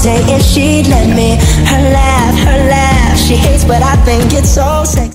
day if she'd let me. Her laugh, she hates, but I think it's so sexy.